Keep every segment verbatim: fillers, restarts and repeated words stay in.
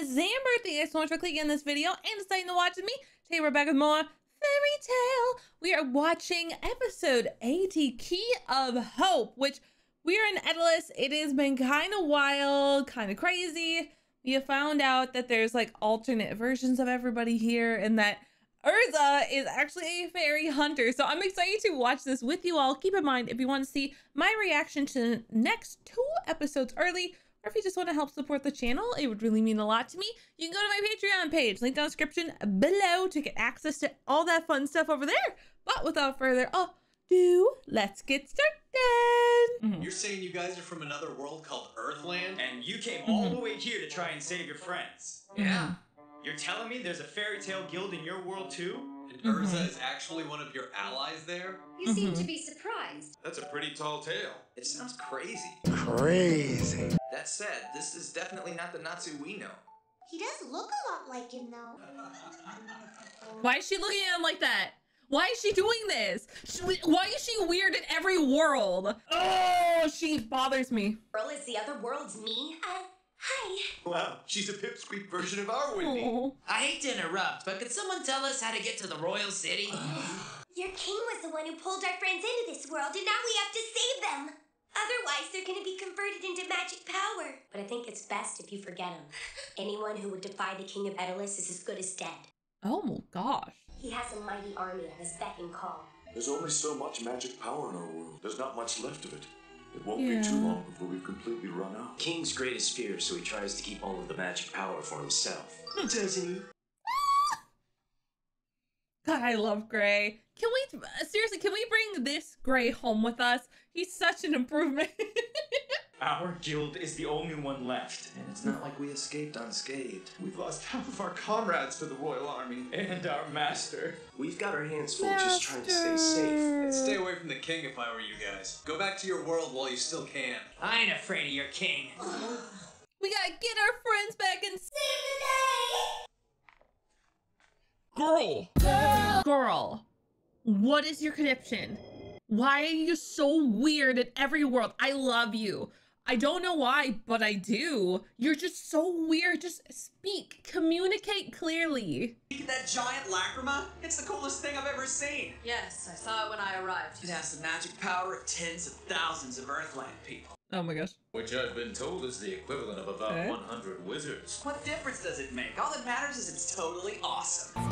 is Zamber. Thank you guys so much for clicking on this video and deciding to watch with me. Today we're back with more Fairy Tail. We are watching episode eighty, Key of Hope, which we are in Edolas. It has been kind of wild, kind of crazy. We have found out that there's like alternate versions of everybody here and that Erza is actually a fairy hunter. So I'm excited to watch this with you all. Keep in mind, if you want to see my reaction to the next two episodes early, or if you just want to help support the channel, it would really mean a lot to me. You can go to my Patreon page, link down in the description below, to get access to all that fun stuff over there. But without further ado, let's get started. Mm-hmm. You're saying you guys are from another world called Earthland, and you came mm-hmm. all the way here to try and save your friends. Yeah. yeah. You're telling me there's a fairy tale guild in your world too? And mm-hmm. Erza is actually one of your allies there? You mm-hmm. seem to be surprised. That's a pretty tall tale. It sounds crazy. Crazy. That said, this is definitely not the Natsu we know. He does look a lot like him though. Why is she looking at him like that? Why is she doing this? She, why is she weird in every world? Oh, she bothers me. Girl, is the other world's me? Uh Hi. Wow, she's a pipsqueak version of our Wendy. Aww. I hate to interrupt, but could someone tell us how to get to the royal city? Your king was the one who pulled our friends into this world, and now we have to save them. Otherwise, they're going to be converted into magic power. But I think it's best if you forget him. Anyone who would defy the king of Edolas is as good as dead. Oh my gosh. He has a mighty army at his beck and call. There's only so much magic power in our world. There's not much left of it. It won't yeah. be too long before we've completely run out. King's greatest fear, so he tries to keep all of the magic power for himself. Doesn't he? God, I love Gray. Can we, seriously, can we bring this Gray home with us? He's such an improvement. Our guild is the only one left, and it's not like we escaped unscathed. We've lost half of our comrades to the royal army and our master. We've got our hands full master. just trying to stay safe. I'd stay away from the king if I were you guys. Go back to your world while you still can. I ain't afraid of your king. We gotta get our friends back and save the day. Girl. Girl. Girl. What is your connection? Why are you so weird in every world? I love you. I don't know why, but I do. You're just so weird. Just speak, communicate clearly. That giant lacrima? It's the coolest thing I've ever seen. Yes, I saw it when I arrived. It has the magic power of tens of thousands of Earthland people. Oh my gosh. Which I've been told is the equivalent of about okay. one hundred wizards. What difference does it make? All that matters is it's totally awesome.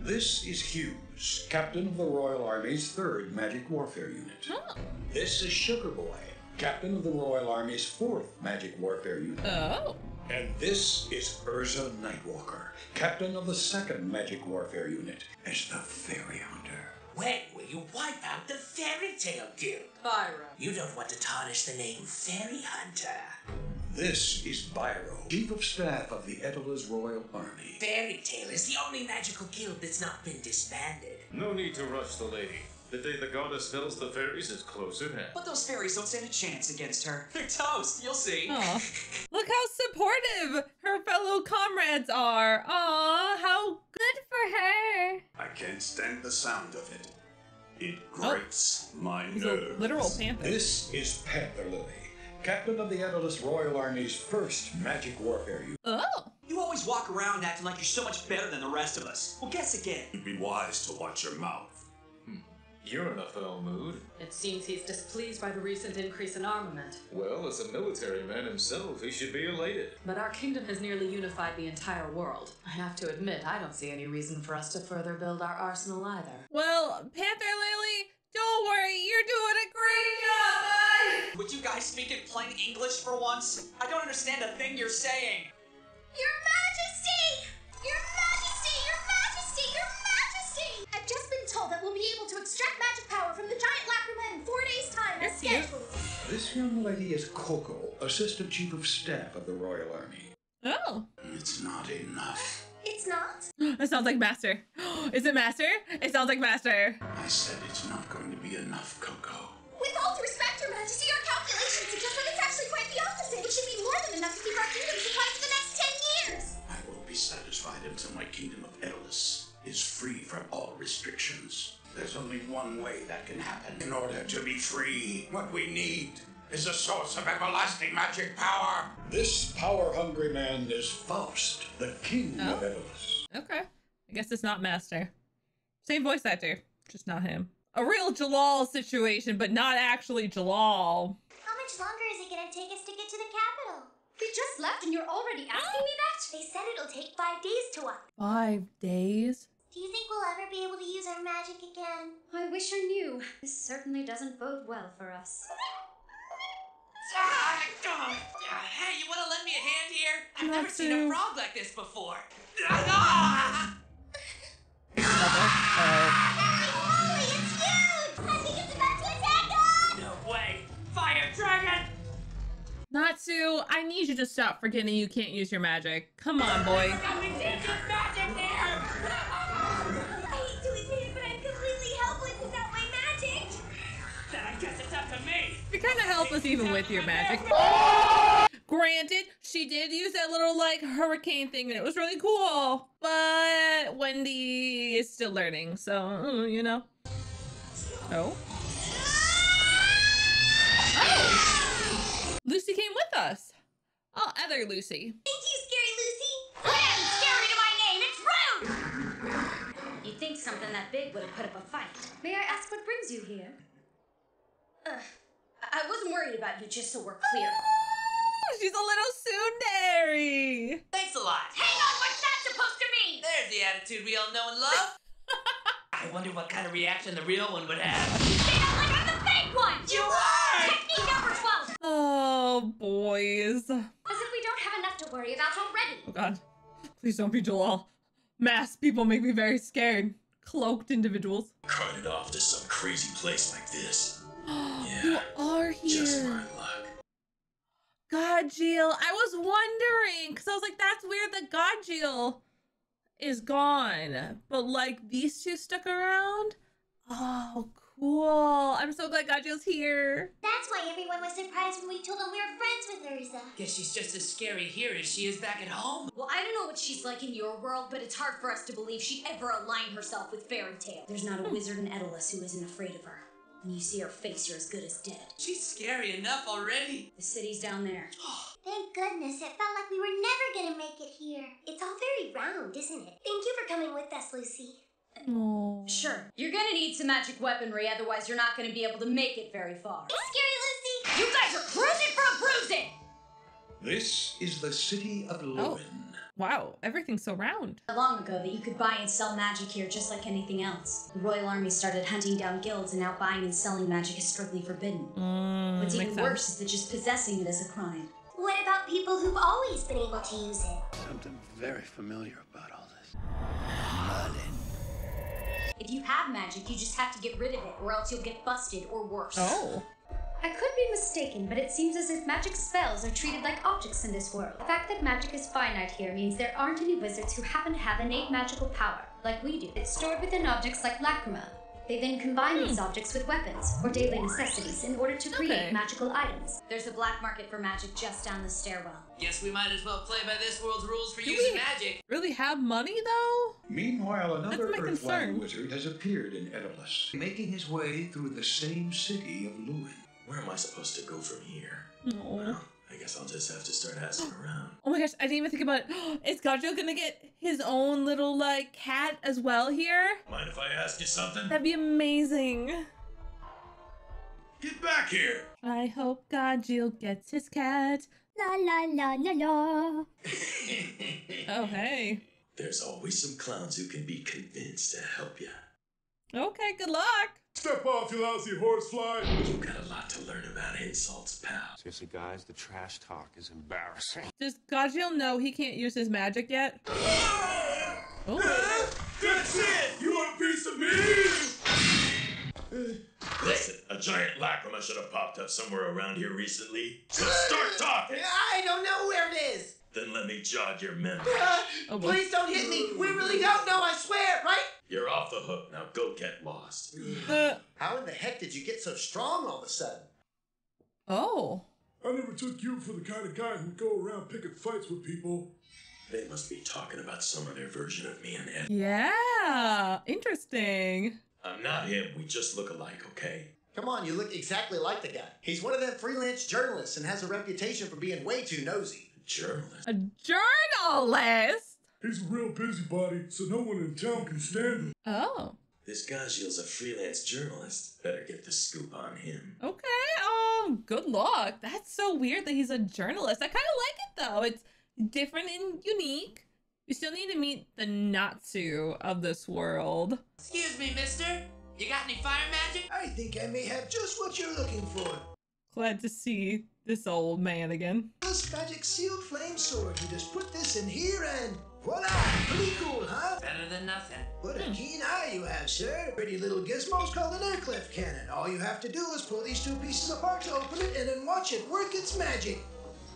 This is Hughes, captain of the Royal Army's third Magic Warfare Unit. Oh. This is Sugarboy, captain of the Royal Army's fourth Magic Warfare Unit. Oh. And this is Erza Nightwalker, captain of the second Magic Warfare Unit, as the Fairy Hunter. When will you wipe out the Fairy Tail Guild? Byro. You don't want to tarnish the name Fairy Hunter. This is Byro, Chief of Staff of the Edolas Royal Army. Fairy Tail is the only magical guild that's not been disbanded. No need to rush the lady. The day the goddess fills the fairies is close at hand. But those fairies don't stand a chance against her. They're toast, you'll see. Look how supportive her fellow comrades are. Aw, how good for her. I can't stand the sound of it. It grates oh. my nerves. He's a literal panther. This is Panther Lily, captain of the Edolas Royal Army's first Magic Warfare Unit. Oh! You always walk around acting like you're so much better than the rest of us. Well, guess again. You'd be wise to watch your mouth. Hmm. You're in a foul mood. It seems he's displeased by the recent increase in armament. Well, as a military man himself, he should be elated. But our kingdom has nearly unified the entire world. I have to admit, I don't see any reason for us to further build our arsenal either. Well, Panther Lily, don't worry, you're doing a great job, bud! Would you guys speak in plain English for once? I don't understand a thing you're saying. Your Majesty! Your Majesty! Your Majesty! Your Majesty! I've just been told that we'll be able to extract magic power from the giant lacrima in four days' time as scheduled. This young lady is Coco, Assistant Chief of Staff of the Royal Army. Oh. It's not enough. It's not? That sounds like Master. Is it Master? It sounds like Master. I said it's not going to be enough, Coco. With all due respect, Your Majesty, our calculations suggest that it's actually quite the opposite. It should be more than enough to keep our kingdom supplied for the next ten years. I won't be satisfied until my kingdom of Edolas is free from all restrictions. There's only one way that can happen in order to be free. What we need is the source of everlasting magic power. This power-hungry man is Faust, the king oh. of Edolas. Okay. I guess it's not Master. Same voice actor, just not him. A real Jalal situation, but not actually Jalal. How much longer is it gonna take us to get to the capital? We just left and you're already asking me that? They said it'll take five days to walk. Five days? Do you think we'll ever be able to use our magic again? I wish I knew. This certainly doesn't bode well for us. Hey, you wanna lend me a hand here? I've never seen a frog like this before. Holy, it's huge! I think it's about to attack us! No way! Fire dragon! Natsu, I need you to stop forgetting you can't use your magic. Come on, boy. We can't use magic there! I hate to admit it, but I'm completely helpless without my magic! Then I guess it's up to me! You're kind of helpless even with your magic. Granted, she did use that little, like, hurricane thing, and it was really cool. But Wendy is still learning, so, you know. Oh. Oh! Lucy came with us. Oh, other Lucy. Thank you, Scary Lucy. Damn, scary to my name, it's rude! You'd think something that big would have put up a fight. May I ask what brings you here? Ugh. I, I wasn't worried about you, just so we're clear. She's a little tsundere. Thanks a lot. Hang on, what's that supposed to mean? There's the attitude we all know and love. I wonder what kind of reaction the real one would have. They don't like I'm the fake one! You are! Technique number twelve! Oh, boys. As if we don't have enough to worry about already. Oh, God. Please don't be Jalal. Masked people make me very scared. Cloaked individuals. Carted off to some crazy place like this. Yeah, you are here. Just my luck. God Geel, I was wondering, because I was like, that's weird that God Geel is gone, but like these two stuck around. Oh, cool. I'm so glad God Geel's here. That's why everyone was surprised when we told them we were friends with Erza. Guess she's just as scary here as she is back at home. Well, I don't know what she's like in your world, but it's hard for us to believe she'd ever align herself with Fairy Tail. There's not a wizard in Edolas who isn't afraid of her. When you see her face, you're as good as dead. She's scary enough already. The city's down there. Thank goodness. It felt like we were never gonna make it here. It's all very round, isn't it? Thank you for coming with us, Lucy. Aww. Sure. You're gonna need some magic weaponry, otherwise you're not gonna be able to make it very far. Thanks, Scary Lucy! You guys are cruising for a bruising! This is the city of Louen. Oh. Wow, everything's so round. Long ago that you could buy and sell magic here just like anything else. The Royal Army started hunting down guilds and now buying and selling magic is strictly forbidden. Mm, What's even worse is that just possessing it is a crime. What about people who've always been able to use it? Something very familiar about all this. Merlin. If you have magic, you just have to get rid of it or else you'll get busted or worse. Oh. I could be mistaken, but it seems as if magic spells are treated like objects in this world. The fact that magic is finite here means there aren't any wizards who happen to have innate magical power, like we do. It's stored within objects like lacrima. They then combine hmm. these objects with weapons, or daily necessities, in order to create okay. magical items. There's a black market for magic just down the stairwell. Guess we might as well play by this world's rules for do using we magic. Really have money, though? Meanwhile, another Earthland wizard has appeared in Edolas, making his way through the same city of Louen. Where am I supposed to go from here? Aww. Well, I guess I'll just have to start asking around. Oh my gosh, I didn't even think about it. Is Gajo gonna get his own little, like, cat as well here? Mind if I ask you something? That'd be amazing. Get back here! I hope Gajo gets his cat. La la la la la. Oh, hey. There's always some clowns who can be convinced to help you. Okay, good luck. Step off, you lousy horsefly! You've got a lot to learn about insults, pal. Seriously, guys, the trash talk is embarrassing. Does Gajil know he can't use his magic yet? Oh. That's it! You want a piece of me? Listen, a giant lacrima should have popped up somewhere around here recently. So start talking! I don't know where it is! Then let me jog your memory. Uh, oh, please don't hit me! We really don't know, I swear, right? You're off the hook. Now go get lost. Uh, How in the heck did you get so strong all of a sudden? Oh. I never took you for the kind of guy who'd go around picking fights with people. They must be talking about some other version of me and Ed. Yeah. Interesting. I'm not him. We just look alike, okay? Come on, you look exactly like the guy. He's one of them freelance journalists and has a reputation for being way too nosy. Journalist? A journalist? He's a real busybody, so no one in town can stand him. Oh. This Gajiel's a freelance journalist. Better get the scoop on him. Okay, um, good luck. That's so weird that he's a journalist. I kind of like it, though. It's different and unique. You still need to meet the Natsu of this world. Excuse me, mister. You got any fire magic? I think I may have just what you're looking for. Glad to see this old man again. This magic sealed flame sword. You just put this in here and voila! Pretty cool, huh? Better than nothing. What hmm. a keen eye you have, sir. Pretty little gizmo's called an aircliff cannon. All you have to do is pull these two pieces apart to open it and then watch it work its magic.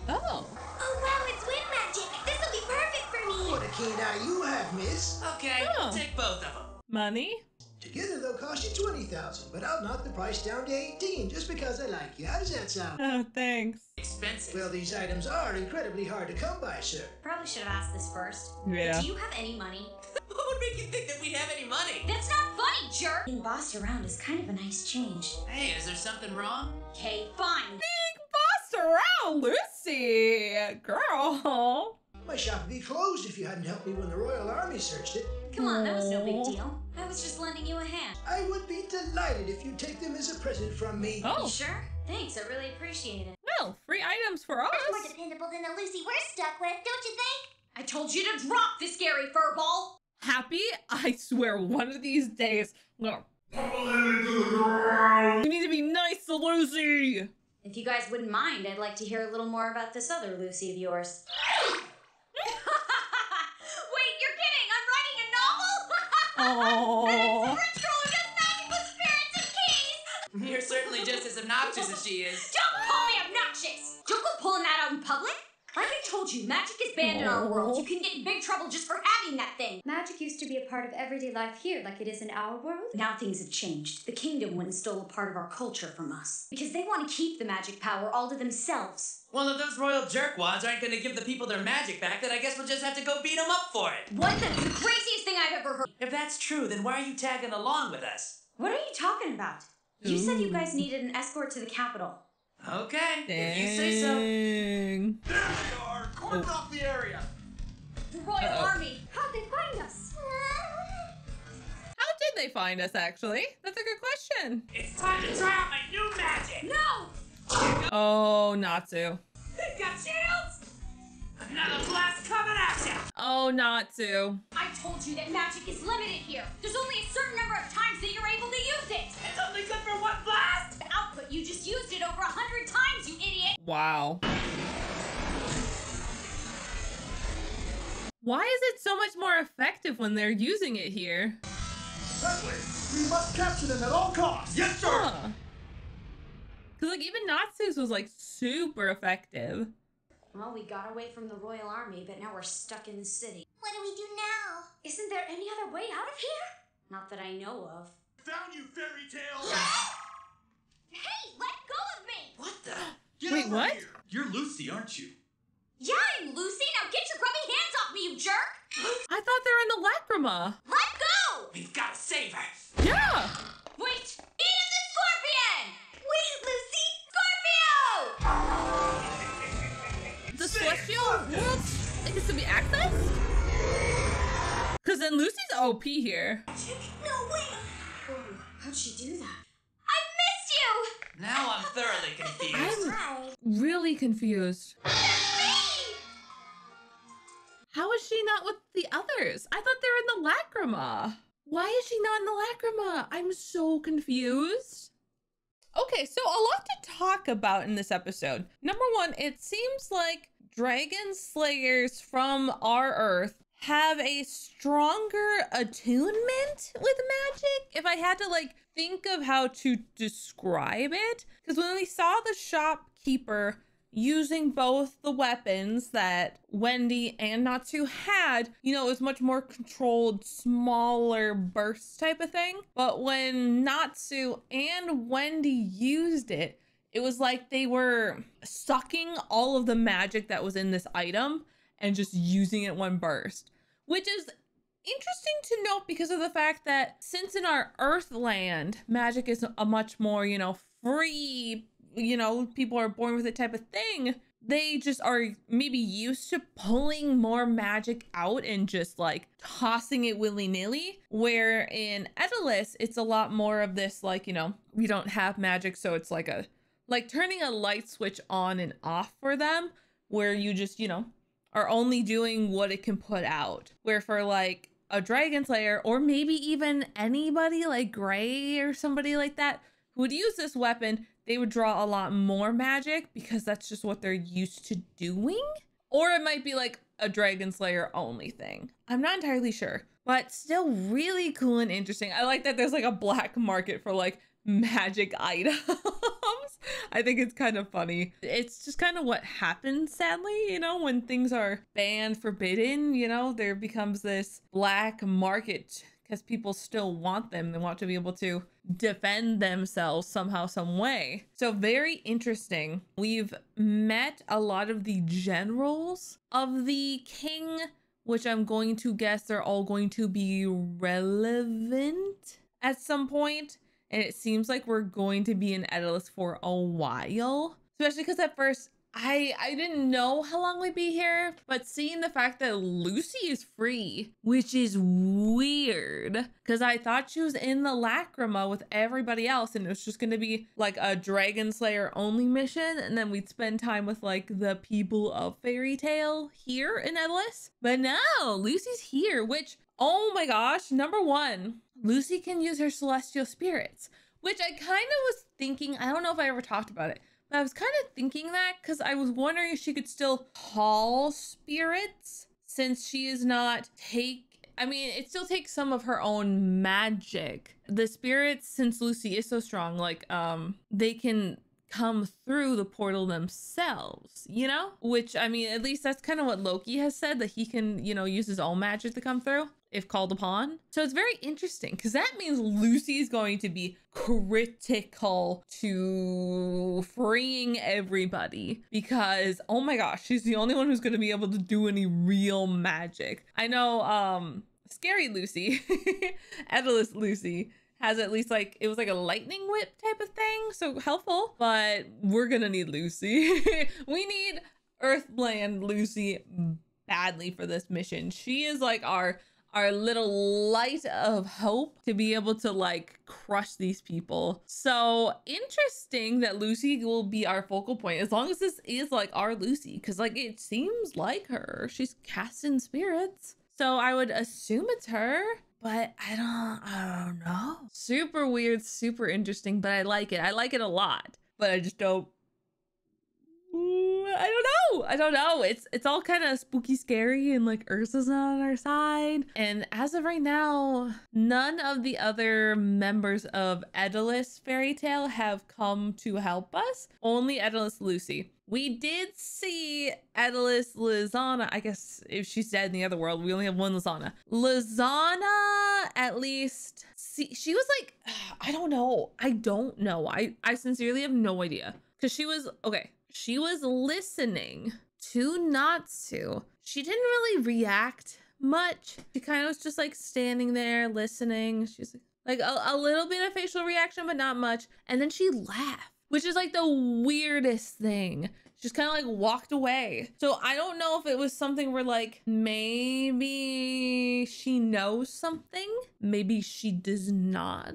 Oh. Oh wow, it's wind magic. This'll be perfect for me. What a keen eye you have, miss. Okay, oh. Take both of them. Money? Together they'll cost you twenty thousand dollars, but I'll knock the price down to eighteen just because I like you. How does that sound? Oh, thanks. Expensive. Well, these items are incredibly hard to come by, sir. Probably should have asked this first. Yeah. Do you have any money? What would make you think that we'd have any money? That's not funny, jerk! Being bossed around is kind of a nice change. Hey, is there something wrong? Okay, fine. Being bossed around, Lucy! Girl! My shop would be closed if you hadn't helped me when the Royal Army searched it. Come on, that was no big deal. I was just lending you a hand. I would be delighted if you take them as a present from me. Oh. You sure? Thanks, I really appreciate it. Well, free items for us. That's more dependable than the Lucy we're stuck with, don't you think? I told you to drop this scary furball. Happy? I swear one of these days, no. You need to be nice to Lucy. If you guys wouldn't mind, I'd like to hear a little more about this other Lucy of yours. Oh. And it's the rich girl who doesn't have any good spirits and keys! You're certainly just as obnoxious as she is. Don't call me obnoxious! Don't go pulling that out in public! Like I told you, magic is banned oh. in our world. You can get in big trouble just for having that thing. Magic used to be a part of everyday life here, like it is in our world. Now things have changed. The kingdom went and stole a part of our culture from us. Because they want to keep the magic power all to themselves. Well, if those royal jerkwads aren't going to give the people their magic back, then I guess we'll just have to go beat them up for it. What? That's the craziest thing I've ever heard. If that's true, then why are you tagging along with us? What are you talking about? You Ooh. said you guys needed an escort to the capital. Okay, Dang. if you say so. There they are! Cordon oh. off the area! The Royal Uh-oh. Army! How'd they find us? How did they find us, actually? That's a good question. It's time to try out my new magic! No! Oh, Natsu. They've got shields! Another blast coming at you! Oh, Natsu. I told you that magic is limited here. There's only a certain number of times that you're able to use it. It's only good for one blast? The output, you just used it over a hundred times, you idiot. Wow. Why is it so much more effective when they're using it here? Certainly. We must capture them at all costs. Yes, sir. Huh. Cause like even Natsu's was like super effective. Well, we got away from the Royal Army, but now we're stuck in the city. What do we do now? Isn't there any other way out of here? Not that I know of. Found you, Fairy Tail! Hey, let go of me! What the? Get Wait, what? Here. You're Lucy, aren't you? Yeah, I'm Lucy! Now get your grubby hands off me, you jerk! I thought they were in the Lacrima. Let go! We've got to save her! Yeah! Wait! He is a scorpion! Wait, Lucy! Scorpio! The celestial world is to be accessed? Because then Lucy's O P here. No way! Oh, how'd she do that? I've missed you! Now I'm thoroughly confused. I'm really confused. Me! How is she not with the others? I thought they were in the Lacrima. Why is she not in the Lacrima? I'm so confused. Okay, so a lot to talk about in this episode. Number one, it seems like dragon slayers from our Earth have a stronger attunement with magic, if I had to like think of how to describe it. Because when we saw the shopkeeper using both the weapons that Wendy and Natsu had, you know, it was much more controlled, smaller burst type of thing. But when Natsu and Wendy used it, it was like they were sucking all of the magic that was in this item and just using it one burst, which is interesting to note because of the fact that since in our Earthland, magic is a much more, you know, free, you know, people are born with it type of thing. They just are maybe used to pulling more magic out and just like tossing it willy-nilly. Where in Edolas, it's a lot more of this, like, you know, we don't have magic. So it's like a, like turning a light switch on and off for them, where you just, you know, are only doing what it can put out. Where for like a dragon slayer, or maybe even anybody like Gray or somebody like that who would use this weapon, they would draw a lot more magic because that's just what they're used to doing. Or it might be like a dragon slayer only thing. I'm not entirely sure, but still really cool and interesting. I like that there's like a black market for like magic items. I think it's kind of funny. It's just kind of what happens, sadly, you know, when things are banned, forbidden, you know, there becomes this black market because people still want them. They want to be able to defend themselves somehow, some way. So very interesting. We've met a lot of the generals of the king, which I'm going to guess they're all going to be relevant at some point. And it seems like we're going to be in Edolas for a while, especially because at first I, I didn't know how long we'd be here, but seeing the fact that Lucy is free, which is weird because I thought she was in the Lacrima with everybody else and it was just going to be like a dragon slayer only mission. And then we'd spend time with like the people of Fairy Tail here in Edolas, but no, Lucy's here, which, oh my gosh, number one, Lucy can use her celestial spirits, which I kind of was thinking, I don't know if I ever talked about it, but I was kind of thinking that because I was wondering if she could still call spirits since she is not take, I mean, it still takes some of her own magic. The spirits, since Lucy is so strong, like um, they can come through the portal themselves, you know? Which, I mean, at least that's kind of what Loki has said, that he can, you know, use his own magic to come through if called upon. So it's very interesting because that means Lucy is going to be critical to freeing everybody because, oh my gosh, she's the only one who's going to be able to do any real magic. I know um, Scary Lucy, Edolas Lucy, has at least like, it was like a lightning whip type of thing. So helpful, but we're gonna need Lucy. We need Earthland Lucy badly for this mission. She is like our, our little light of hope to be able to like crush these people. So interesting that Lucy will be our focal point as long as this is like our Lucy. Cause like, it seems like her, she's casting spirits. So I would assume it's her. But I don't, I don't know. Super weird, super interesting, but I like it. I like it a lot, but I just don't, I don't know. I don't know. It's it's all kind of spooky, scary, and like Erza's not on our side. And as of right now, none of the other members of Edolas Fairy Tail have come to help us. Only Edolas Lucy. We did see Edolas Lisanna. I guess if she's dead in the other world, we only have one Lisanna. Lisanna, at least, see, she was like, I don't know. I don't know. I, I sincerely have no idea. Cause she was, okay. She was listening to Natsu. She didn't really react much. She kind of was just like standing there listening. She's like, like a, a little bit of facial reaction, but not much. And then she laughed, which is like the weirdest thing. She just kind of like walked away. So I don't know if it was something where like, maybe she knows something. Maybe she does not,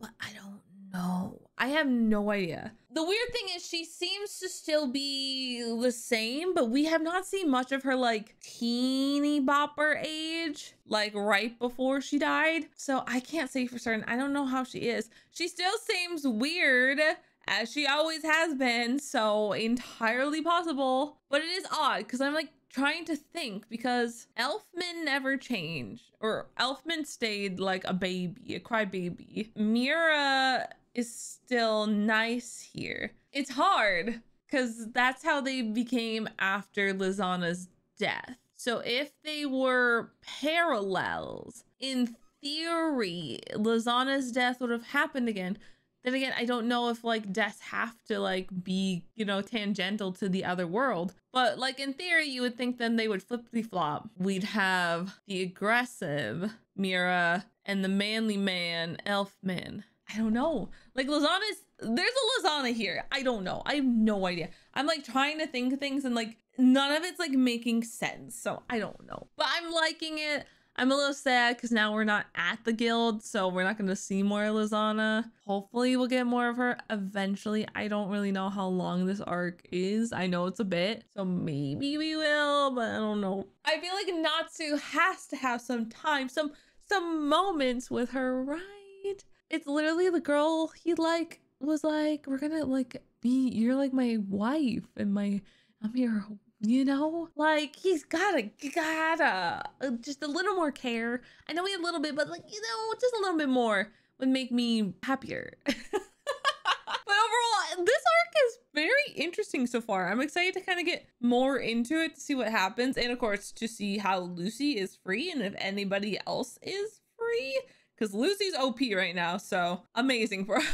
but I don't know. I have no idea. The weird thing is she seems to still be the same, but we have not seen much of her like teeny bopper age, like right before she died. So I can't say for certain. I don't know how she is. She still seems weird as she always has been. So entirely possible, but it is odd because I'm like trying to think because Elfman never changed, or Elfman stayed like a baby, a crybaby. Mira is still nice here. It's hard because that's how they became after Lisanna's death. So if they were parallels, in theory, Lisanna's death would have happened again Then again, I don't know if like deaths have to like be, you know, tangential to the other world. But like in theory, you would think then they would flip-flop. We'd have the aggressive Mira and the manly man, Elfman. I don't know. Like Lisanna's, there's a Lisanna here. I don't know. I have no idea. I'm like trying to think things and like none of it's like making sense. So I don't know, but I'm liking it. I'm a little sad because now we're not at the guild, so we're not going to see more Lisanna. Hopefully we'll get more of her eventually. I don't really know how long this arc is. I know it's a bit, so maybe we will, but I don't know. I feel like Natsu has to have some time, some, some moments with her, right? It's literally the girl he like was like, we're going to like be, you're like my wife and my, I'm your, you know, like he's gotta gotta uh, just a little more care. I know he had a little bit, but like, you know, just a little bit more would make me happier. But overall, this arc is very interesting so far. I'm excited to kind of get more into it to see what happens. And of course, to see how Lucy is free and if anybody else is free, because Lucy's O P right now. So amazing for us.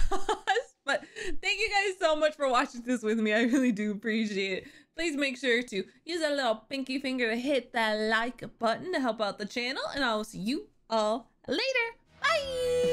But thank you guys so much for watching this with me. I really do appreciate it. Please make sure to use that little pinky finger to hit that like button to help out the channel. And I will see you all later. Bye!